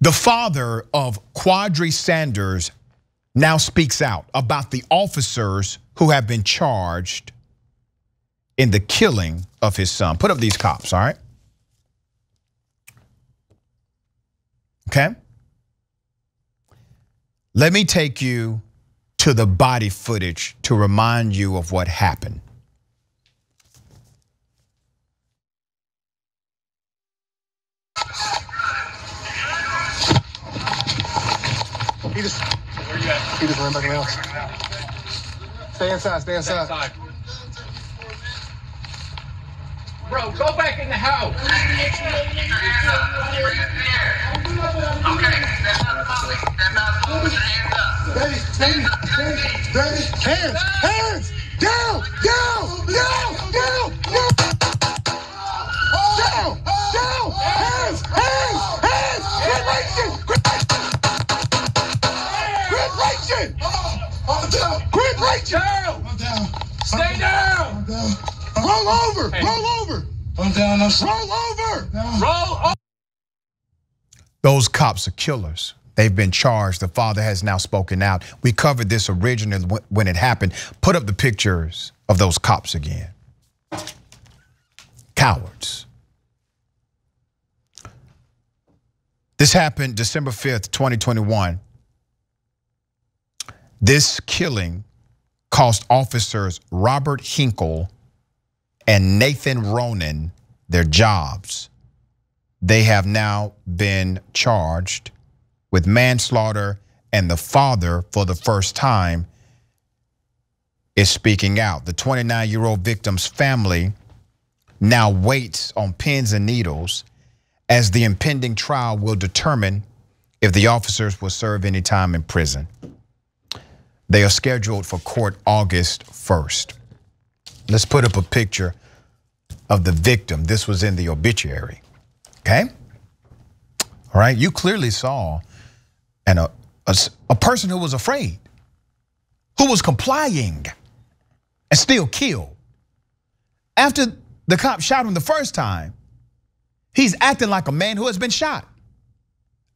The father of Quadry Sanders now speaks out about the officers who have been charged in the killing of his son. Put up these cops, all right? Okay? Let me take you to the body footage to remind you of what happened. He just ran back in the house. Stay inside. Bro, go back in the house. Okay, that's not police. Hands up. Baby, hands down, down. Hands, Quit reaching! Stay down! Roll over! I'm down, I'm sorry. Roll over! Those cops are killers. They've been charged. The father has now spoken out. We covered this originally when it happened. Put up the pictures of those cops again. Cowards. This happened December 5th, 2021. This killing cost officers Robert Hinkle and Nathan Ronan their jobs. They have now been charged with manslaughter, and the father, for the first time, is speaking out. The 29-year-old victim's family now waits on pins and needles as the impending trial will determine if the officers will serve any time in prison. They are scheduled for court August 1st. Let's put up a picture of the victim. This was in the obituary, okay? All right, you clearly saw a person who was afraid, who was complying and still killed. After the cop shot him the first time, he's acting like a man who has been shot,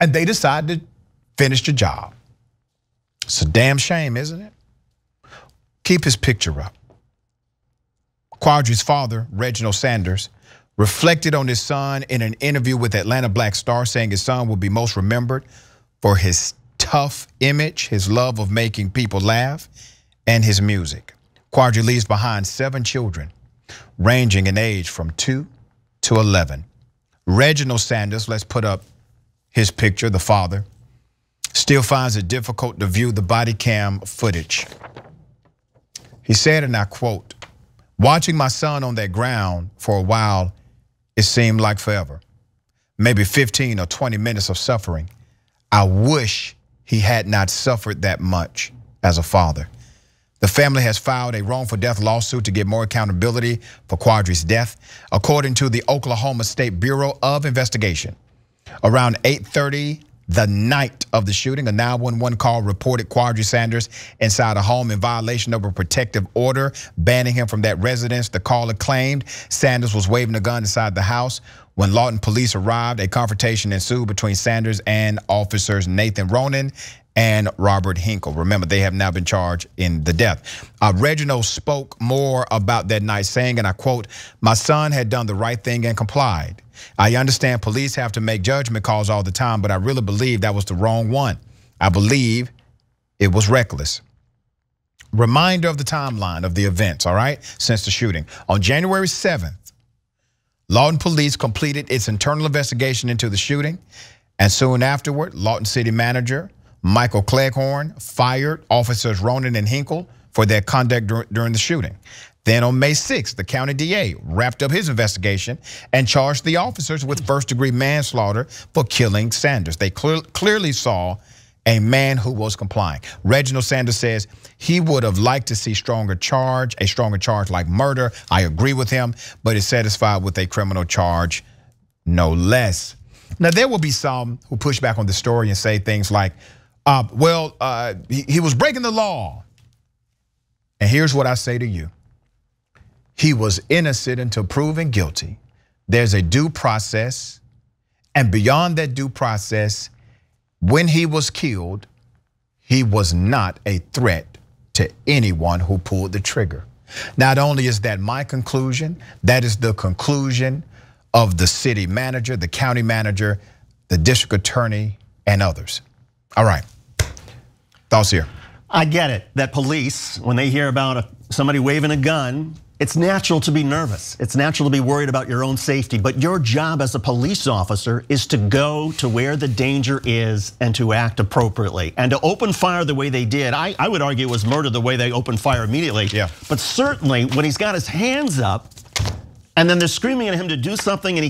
and they decide to finish the job. It's a damn shame, isn't it? Keep his picture up. Quadry's father, Reginald Sanders, reflected on his son in an interview with Atlanta Black Star, saying his son will be most remembered for his tough image, his love of making people laugh, and his music. Quadry leaves behind 7 children, ranging in age from 2 to 11. Reginald Sanders, let's put up his picture, the father, still finds it difficult to view the body cam footage. He said, and I quote, "Watching my son on that ground for a while, it seemed like forever. Maybe 15 or 20 minutes of suffering. I wish he had not suffered that much as a father." The family has filed a wrongful death lawsuit to get more accountability for Quadry's death. According to the Oklahoma State Bureau of Investigation, around 8:30 the night of the shooting, a 911 call reported Quadry Sanders inside a home in violation of a protective order banning him from that residence. The caller claimed Sanders was waving a gun inside the house. When Lawton police arrived, a confrontation ensued between Sanders and officers Nathan Ronan and Robert Hinkle. Remember, they have now been charged in the death. Reginald spoke more about that night, saying, and I quote, "My son had done the right thing and complied. I understand police have to make judgment calls all the time, but I really believe that was the wrong one. I believe it was reckless." Reminder of the timeline of the events, all right, since the shooting. On January 7th, Lawton Police completed its internal investigation into the shooting, and soon afterward, Lawton City Manager Michael Cleghorn fired officers Ronan and Hinkle for their conduct during the shooting. Then on May 6th, the county DA wrapped up his investigation and charged the officers with first-degree manslaughter for killing Sanders. They clearly saw a man who was complying. Reginald Sanders says he would have liked to see a stronger charge like murder. I agree with him, but is satisfied with a criminal charge, no less. Now, there will be some who push back on the story and say things like, he was breaking the law. And here's what I say to you. He was innocent until proven guilty. There's a due process, and beyond that due process, when he was killed, he was not a threat to anyone who pulled the trigger. Not only is that my conclusion, that is the conclusion of the city manager, the county manager, the district attorney, and others. All right, thoughts here? I get it, that police, when they hear about somebody waving a gun, it's natural to be nervous. It's natural to be worried about your own safety, but your job as a police officer is to go to where the danger is and to act appropriately. And to open fire the way they did, I would argue was murder the way they opened fire immediately. Yeah. But certainly when he's got his hands up and then they're screaming at him to do something and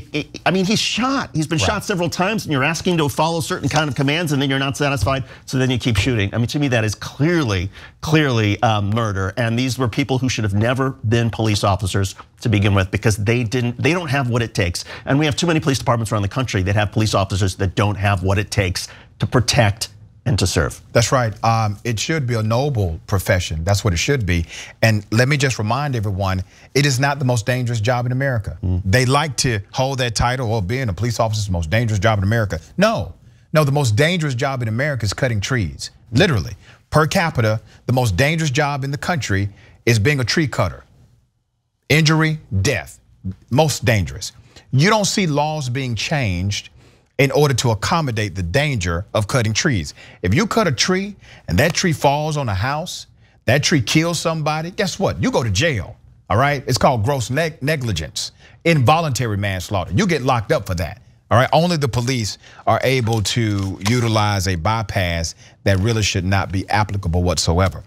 he's shot. He's been shot several times and you're asking to follow certain kind of commands and then you're not satisfied, so then you keep shooting. I mean, to me that is clearly murder, and these were people who should have never been police officers to begin with because they don't have what it takes. And we have too many police departments around the country that have police officers that don't have what it takes to protect and to serve. That's right, it should be a noble profession. That's what it should be. And let me just remind everyone, it is not the most dangerous job in America. They like to hold that title, or being a police officer is the most dangerous job in America. No, the most dangerous job in America is cutting trees, literally. Per capita, the most dangerous job in the country is being a tree cutter. Injury, death, most dangerous. You don't see laws being changed in order to accommodate the danger of cutting trees. If you cut a tree and that tree falls on a house, that tree kills somebody, guess what? You go to jail, all right? It's called gross negligence, involuntary manslaughter. You get locked up for that, all right? Only the police are able to utilize a bypass that really should not be applicable whatsoever.